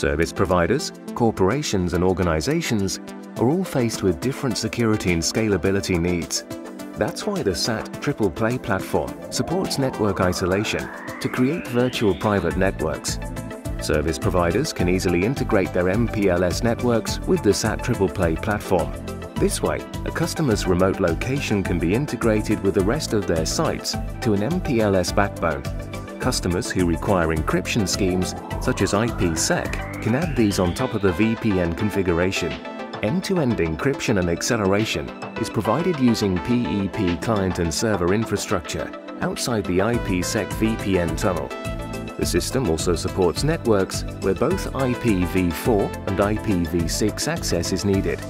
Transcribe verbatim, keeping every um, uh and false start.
Service providers, corporations and organizations are all faced with different security and scalability needs. That's why the Sat three play platform supports network isolation to create virtual private networks. Service providers can easily integrate their M P L S networks with the Sat three play platform. This way, a customer's remote location can be integrated with the rest of their sites to an M P L S backbone. Customers who require encryption schemes, such as IPsec, can add these on top of the V P N configuration. End-to-end encryption and acceleration is provided using P E P client and server infrastructure outside the IPsec V P N tunnel. The system also supports networks where both I P v four and I P v six access is needed.